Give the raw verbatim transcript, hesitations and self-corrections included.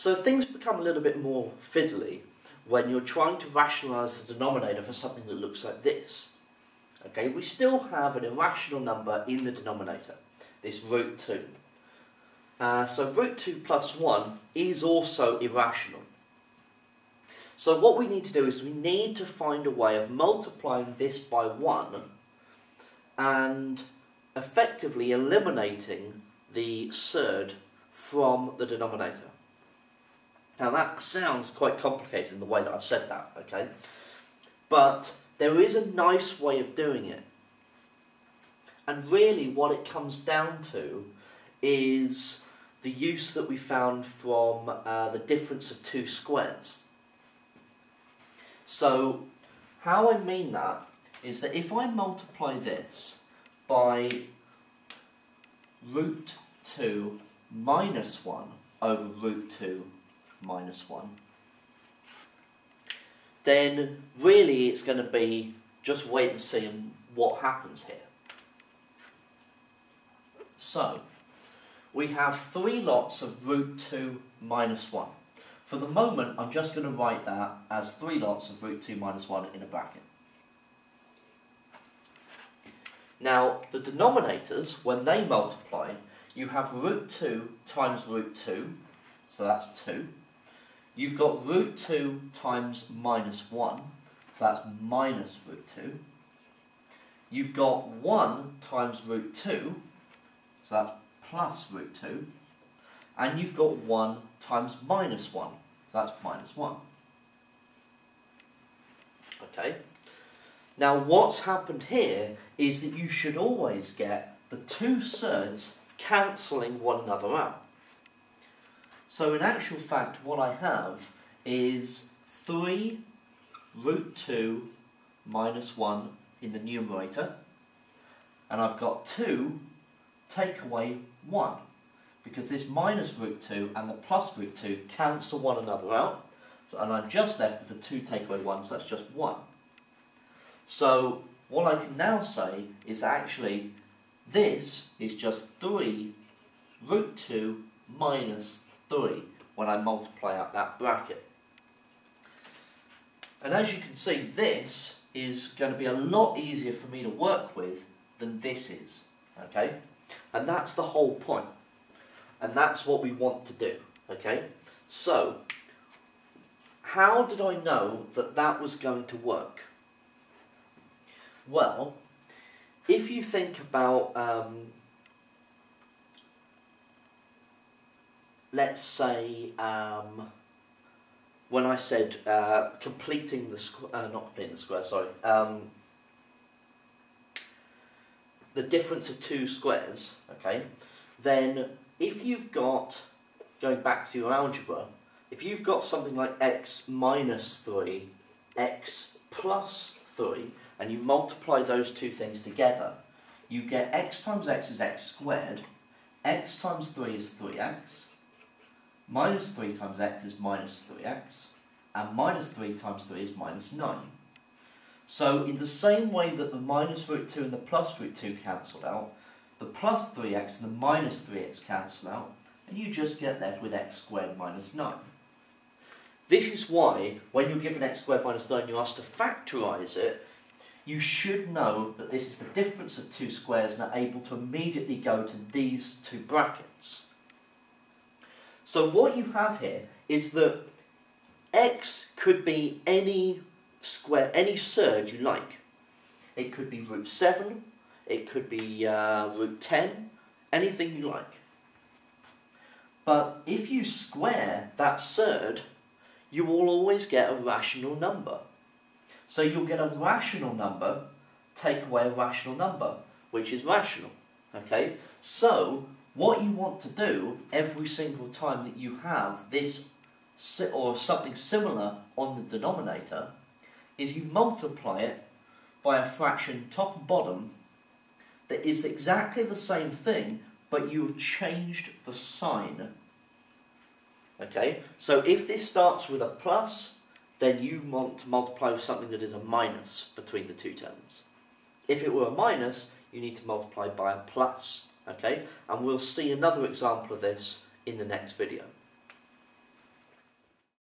So things become a little bit more fiddly when you're trying to rationalise the denominator for something that looks like this. Okay, we still have an irrational number in the denominator, this root two. Uh, so root two plus one is also irrational. So what we need to do is we need to find a way of multiplying this by one and effectively eliminating the surd from the denominator. Now that sounds quite complicated in the way that I've said that, okay? But there is a nice way of doing it. And really what it comes down to is the use that we found from uh, the difference of two squares. So, how I mean that is that if I multiply this by root two minus one over root two minus one, then really it's going to be just wait and see what happens here. So, we have three lots of root two minus one. For the moment, I'm just going to write that as three lots of root two minus one in a bracket. Now, the denominators, when they multiply, you have root two times root two, so that's two. You've got root two times minus one, so that's minus root two. You've got one times root two, so that's plus root two. And you've got one times minus one, so that's minus one. Okay. Now what's happened here is that you should always get the two surds cancelling one another out. So in actual fact what I have is three root two minus one in the numerator, and I've got two take away one. Because this minus root two and the plus root two cancel one another out. So, and I'm just left with the two take away one, so that's just one. So what I can now say is actually this is just three root two minus three when I multiply out that bracket. And as you can see, this is going to be a lot easier for me to work with than this is. Okay? And that's the whole point. And that's what we want to do, okay? So, how did I know that that was going to work? Well, if you think about, um, let's say, um, when I said uh, completing the square, uh, not completing the square, sorry, um, the difference of two squares, okay, then if you've got, going back to your algebra, if you've got something like x minus three, x plus three, and you multiply those two things together, you get x times x is x squared, x times three is three x, minus three times x is minus three x, and minus three times three is minus nine. So in the same way that the minus root two and the plus root two cancelled out, the plus three x and the minus three x cancel out, and you just get left with x squared minus nine. This is why, when you're given x squared minus nine, you're asked to factorise it. You should know that this is the difference of two squares and are able to immediately go to these two brackets. So what you have here is that x could be any square, any surd you like. It could be root seven, it could be uh, root ten, anything you like. But if you square that surd, you will always get a rational number. So you'll get a rational number, take away a rational number, which is rational. Okay? So, what you want to do every single time that you have this or something similar on the denominator is you multiply it by a fraction top and bottom that is exactly the same thing, but you've changed the sign. Okay, so if this starts with a plus, then you want to multiply with something that is a minus between the two terms. If it were a minus, you need to multiply by a plus. Okay, and we'll see another example of this in the next video.